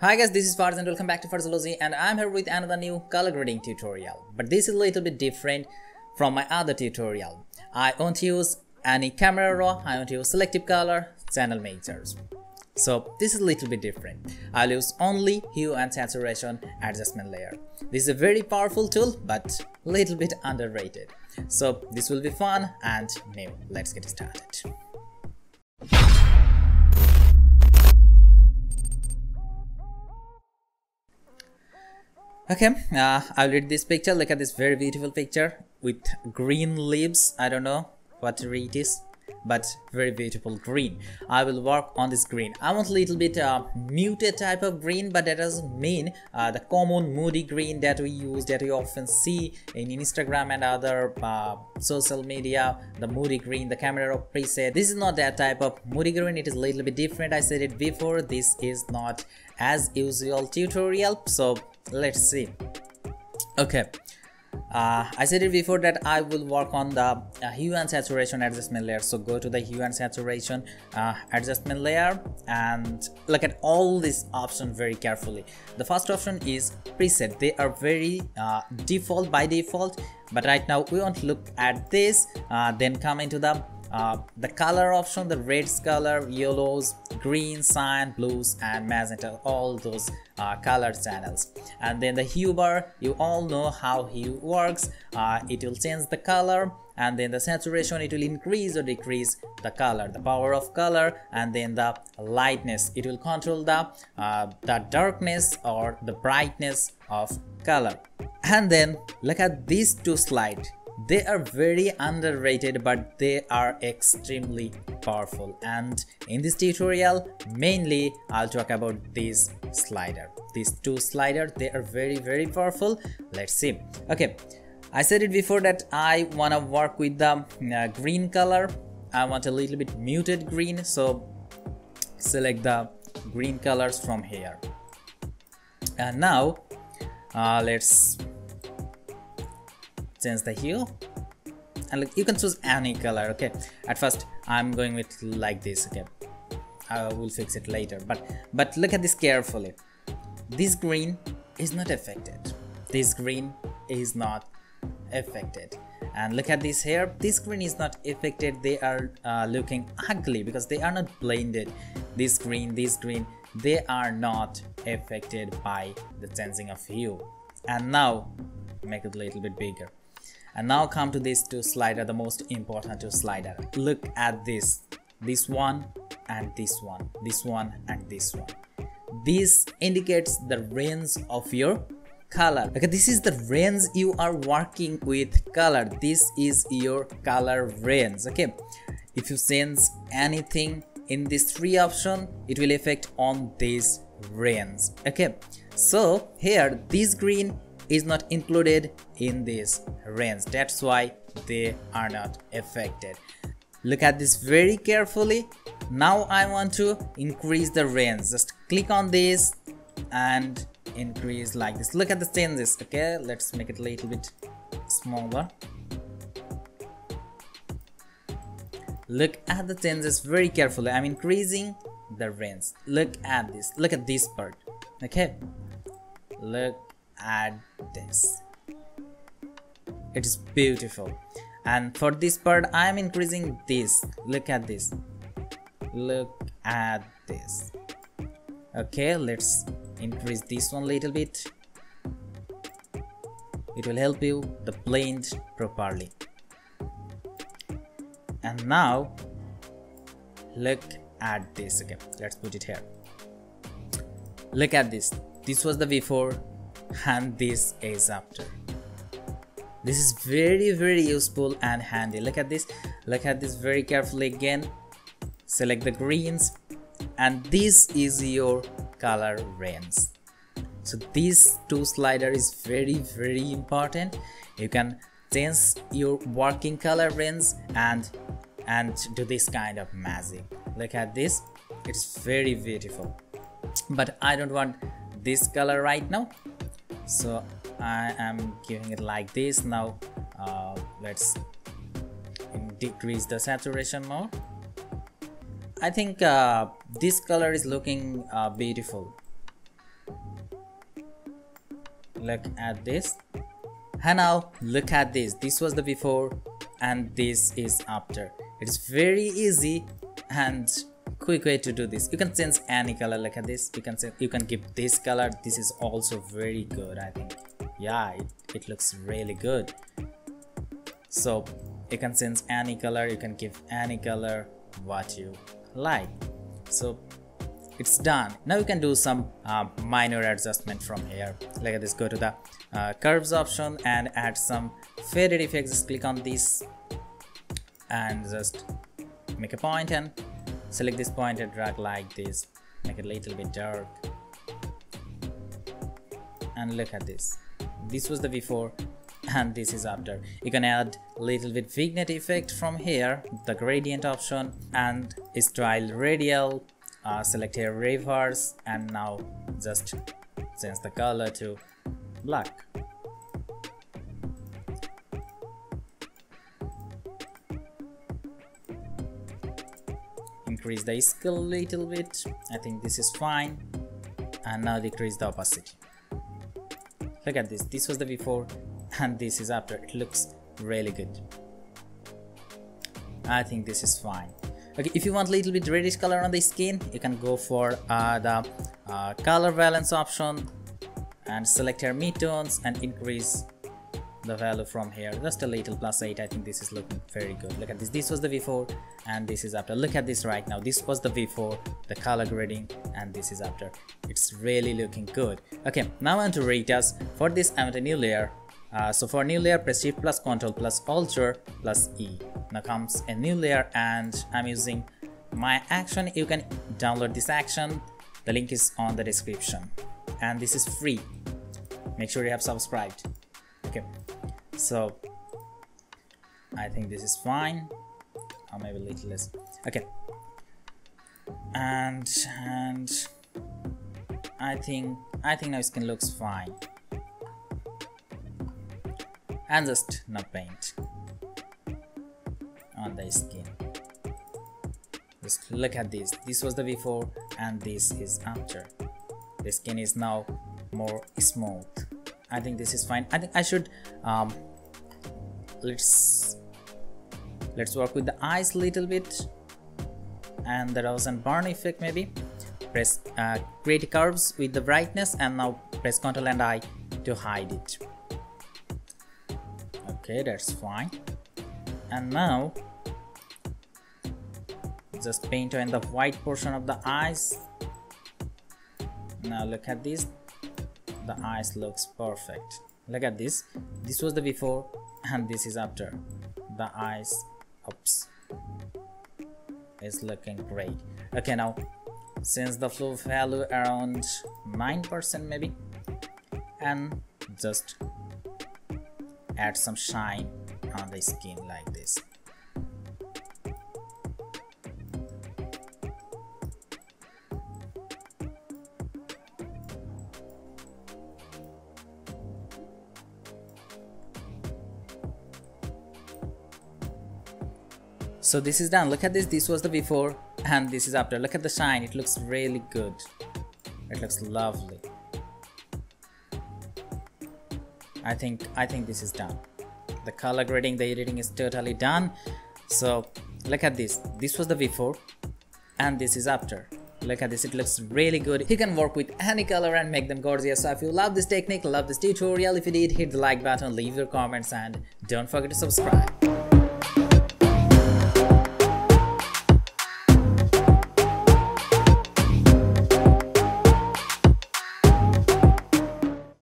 Hi guys, this is Farz and welcome back to Farzzology, and I'm here with another new color grading tutorial. But this is a little bit different from my other tutorial. I won't use any camera raw, I won't use selective color, channel majors. So this is a little bit different. I'll use only hue and saturation adjustment layer. This is a very powerful tool but a little bit underrated. So this will be fun and new. Let's get started. Okay, I'll read this picture. Look at this very beautiful picture with green leaves. I don't know what it is, but very beautiful green. I will work on this green. I want a little bit muted type of green, but that doesn't mean the common moody green that we use, that we often see in Instagram and other social media, the moody green, the camera raw preset. This is not that type of moody green. It is a little bit different. I said it before, this is not as usual tutorial. So let's see. Okay, I said it before that I will work on the hue and saturation adjustment layer. So go to the hue and saturation adjustment layer and look at all these options very carefully. The first option is preset. They are very default by default, but right now we won't look at this. Then come into the color option, the reds color, yellows, greens, cyan, blues and magenta, all those color channels. And then the hue bar, you all know how hue works. It will change the color, and then the saturation, it will increase or decrease the color, the power of color, and then the lightness, it will control the darkness or the brightness of color. And then look at these two slides. They are very underrated, but they are extremely powerful, and in this tutorial mainly I'll talk about this slider. These two sliders, they are very powerful. Let's see. Okay, I said it before that I wanna work with the green color. I want a little bit muted green, so select the green colors from here. And now let's change the hue, and look, you can choose any color. Okay, at first I'm going with like this. Okay, I will fix it later, but look at this carefully. This green is not affected, this green is not affected, and look at this here, this green is not affected. They are looking ugly because they are not blended. This green, they are not affected by the changing of hue. And now make it a little bit bigger. And now come to these two sliders, the most important two sliders. Look at this one and this one, this one and this one. This indicates the range of your color. Okay, this is the range you are working with color. This is your color range. Okay, if you change anything in this three option, it will affect on this range. Okay, so here this green is not included in this range, that's why they are not affected. Look at this very carefully. Now I want to increase the range. Just click on this and increase like this. Look at the changes. Okay, let's make it a little bit smaller. Look at the changes very carefully. I'm increasing the range. Look at this, look at this part. Okay, look at this, it is beautiful. And for this part I am increasing this. Look at this, look at this. Okay, let's increase this one a little bit. It will help you to blend properly. And now look at this. Okay, let's put it here. Look at this, this was the before and this is after. This is very useful and handy. Look at this, look at this very carefully. Again select the greens, and this is your color range. So these two slider is very important. You can change your working color range and do this kind of magic. Look at this, it's very beautiful, but I don't want this color right now, so I am giving it like this. Now let's decrease the saturation more. I think this color is looking beautiful. look at this. And now look at this. This was the before and this is after. It's very easy and quick way to do this. You can change any color. Look at this. You can give this color. This is also very good, I think. Yeah, it looks really good. So you can change any color. You can give any color what you like. So it's done. Now you can do some minor adjustment from here. Like this, go to the curves option and add some faded effects. Just click on this and just make a point and select this point and drag like this. Make it a little bit dark. And look at this. This was the before and this is after. You can add a little bit vignette effect from here, the gradient option, and style radial. Select here reverse and now just change the color to black. Increase the scale a little bit. I think this is fine. And now decrease the opacity. Look at this. This was the before and this is after. It looks really good. I think this is fine. Okay, if you want a little bit reddish color on the skin, you can go for the color balance option and select here midtones and increase the value from here. Just a little +8. I think this is looking very good. Look at this. This was the before and this is after. Look at this right now. This was the before, the color grading, and this is after. It's really looking good. Okay, now I want to retouch. For this, I want a new layer. So for new layer, press Shift plus Control plus Alt+R plus E. Now comes a new layer and I'm using my action. You can download this action. The link is on the description. And this is free. Make sure you have subscribed. Okay. So I think this is fine. Or maybe a little less. Okay. And I think now skin looks fine. And just now paint on the skin. Just look at this. This was the before and this is after. The skin is now more smooth. I think this is fine. I think I should let's work with the eyes a little bit and the rose and burn effect maybe. Press create curves with the brightness and now press Ctrl and I to hide it. Okay, that's fine. And now just paint on the white portion of the eyes. Now look at this. The eyes looks perfect. Look at this. This was the before and this is after. The eyes, oops, is looking great. Okay, now since the flow value around 9% maybe, and just add some shine on the skin like this. So this is done. Look at this. This was the before and this is after. Look at the shine. It looks really good. It looks lovely. I think this is done. The color grading, the editing is totally done. So look at this. This was the before and this is after. Look at this. It looks really good. You can work with any color and make them gorgeous. So if you love this technique, love this tutorial. If you did, hit the like button, leave your comments, and don't forget to subscribe.